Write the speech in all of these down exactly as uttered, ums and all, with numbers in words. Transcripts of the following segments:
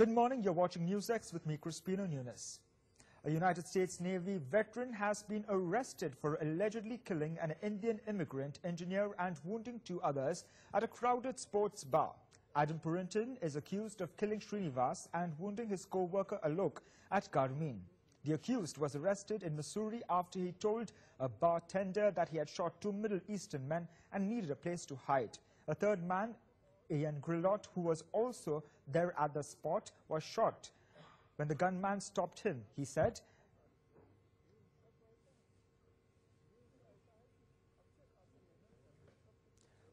Good morning, you're watching NewsX with me, Chris Pino-Nunis. A United States Navy veteran has been arrested for allegedly killing an Indian immigrant engineer and wounding two others at a crowded sports bar. Adam Purinton is accused of killing Srinivas and wounding his co-worker Alok at Garmin. The accused was arrested in Missouri after he told a bartender that he had shot two Middle Eastern men and needed a place to hide. A third man, Ian Grillot, who was also there at the spot, was shot. When the gunman stopped him, he said,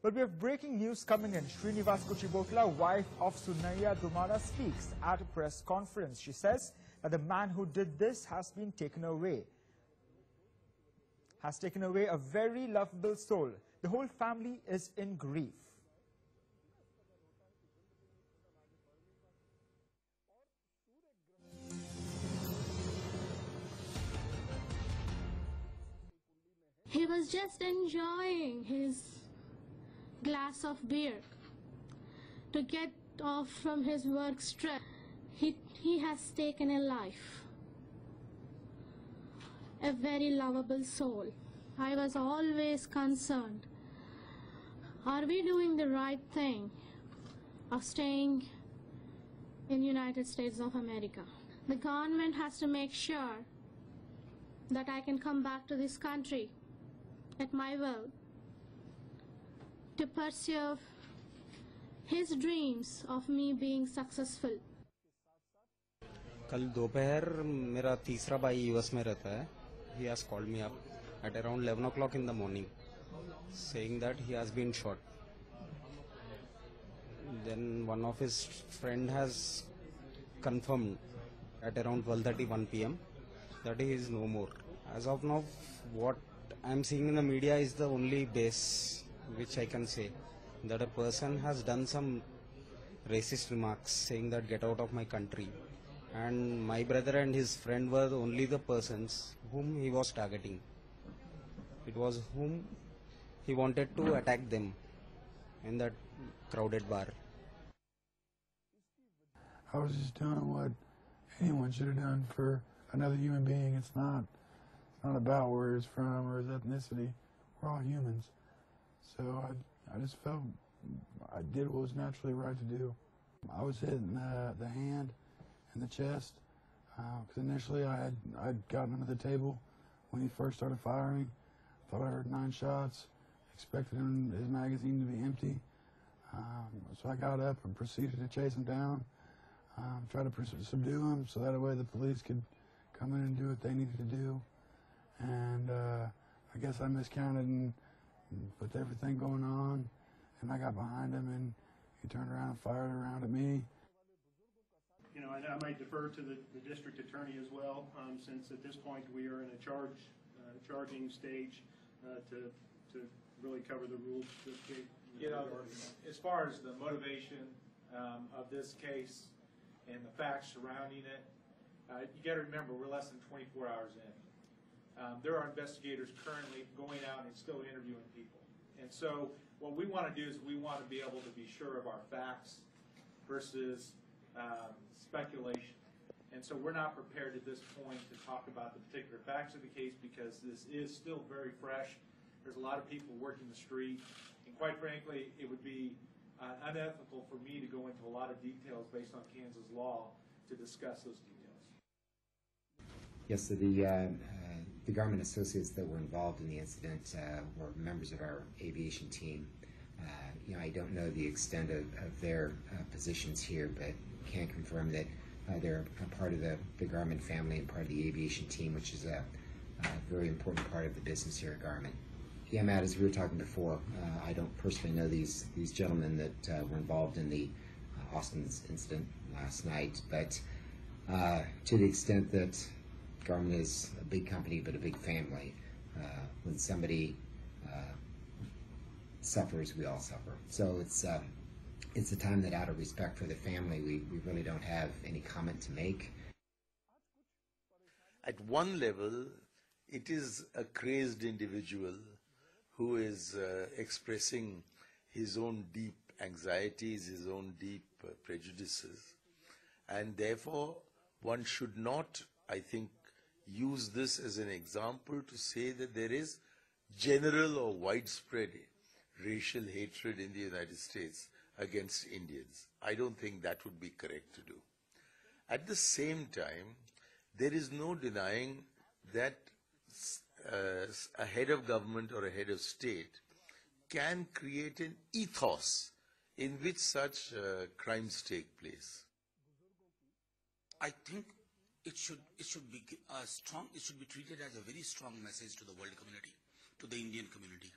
"But we have breaking news coming in. Srinivas Kuchibhotla, wife of Sunaya Dumara, speaks at a press conference. She says that the man who did this has been taken away, has taken away a very lovable soul. The whole family is in grief." He was just enjoying his glass of beer to get off from his work stress. He, he has taken a life, a very lovable soul. I was always concerned, are we doing the right thing of staying in United States of America? The government has to make sure that I can come back to this country at my will to pursue his dreams of me being successful. कल दोपहर मेरा तीसरा भाई US में रहता है. He has called me up at around eleven o'clock in the morning, saying that he has been shot. Then one of his friend has confirmed at around twelve thirty-one p m that he is no more. As of now, what I'm seeing in the media is the only base which I can say, that a person has done some racist remarks saying that get out of my country, and my brother and his friend were only the persons whom he was targeting. It was whom he wanted to attack them in that crowded bar. I was just doing what anyone should have done for another human being. It's not not about where he's from or his ethnicity. We're all humans. So I, I just felt I did what was naturally right to do. I was hit in the, the hand and the chest, because uh, initially I had I'd gotten under the table when he first started firing. Thought I heard nine shots, expected him, his magazine to be empty. Um, so I got up and proceeded to chase him down, um, try to subdue him so that way the police could come in and do what they needed to do. And uh, I guess I miscounted and, and with everything going on, and I got behind him and he turned around and fired around at me. You know, I, I might defer to the, the district attorney as well, um, since at this point we are in a charge, uh, charging stage uh, to, to really cover the rules of this case. You know, regarding that. As far as the motivation um, of this case and the facts surrounding it, uh, you got to remember we're less than twenty-four hours in. Um, there are investigators currently going out and still interviewing people. And so what we want to do is we want to be able to be sure of our facts versus um, speculation. And so we're not prepared at this point to talk about the particular facts of the case because this is still very fresh. There's a lot of people working the street. And quite frankly, it would be uh, unethical for me to go into a lot of details based on Kansas law to discuss those details. Yes, so the, uh, uh, the Garmin associates that were involved in the incident uh, were members of our aviation team. Uh, you know, I don't know the extent of, of their uh, positions here, but can confirm that uh, they're a part of the, the Garmin family and part of the aviation team, which is a, a very important part of the business here at Garmin. Yeah, Matt, as we were talking before, uh, I don't personally know these, these gentlemen that uh, were involved in the uh, Austin incident last night, but uh, to the extent that Garmin is a big company, but a big family. Uh, when somebody uh, suffers, we all suffer. So it's uh, it's a time that, out of respect for the family, we, we really don't have any comment to make. At one level, it is a crazed individual who is uh, expressing his own deep anxieties, his own deep uh, prejudices. And therefore, one should not, I think, use this as an example to say that there is general or widespread racial hatred in the United States against Indians. I don't think that would be correct to do. At the same time, there is no denying that uh, a head of government or a head of state can create an ethos in which such uh, crimes take place. I think it should, it should be uh, strong, it should be treated as a very strong message to the world community, to the Indian community,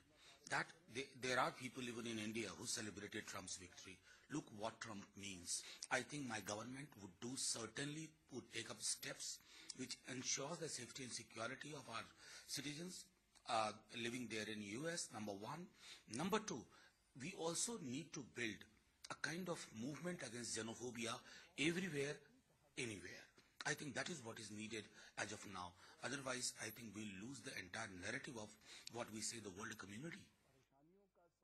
that they, there are people even in India who celebrated Trump's victory. Look what Trump means. I think my government would do certainly, would take up steps which ensures the safety and security of our citizens uh, living there in U S, number one. Number two, we also need to build a kind of movement against xenophobia everywhere, anywhere. I think that is what is needed as of now. Otherwise, I think we'll lose the entire narrative of what we say the world community.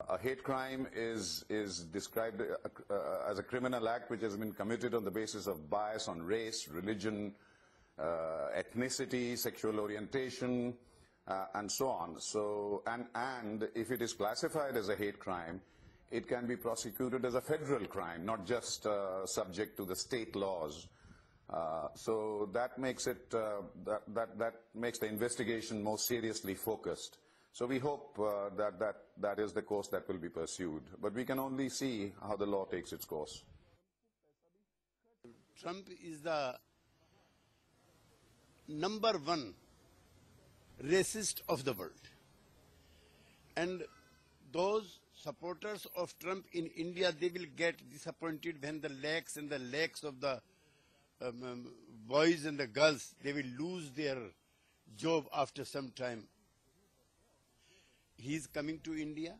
A hate crime is, is described uh, uh, as a criminal act which has been committed on the basis of bias on race, religion, uh, ethnicity, sexual orientation, uh, and so on. So, and, and if it is classified as a hate crime, it can be prosecuted as a federal crime, not just uh, subject to the state laws. Uh, so that makes it uh, that, that that makes the investigation more seriously focused. So we hope uh, that that that is the course that will be pursued. But we can only see how the law takes its course. Trump is the number one racist of the world, and those supporters of Trump in India, they will get disappointed when the legs and the legs of the Um, um, boys and the girls, they will lose their job after some time. He is coming to India.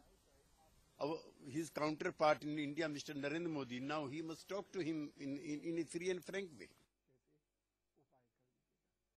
Our, his counterpart in India, Mister Narendra Modi, now he must talk to him in, in, in a free and frank way.